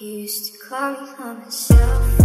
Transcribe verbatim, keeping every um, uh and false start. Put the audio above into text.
Used to call me on myself.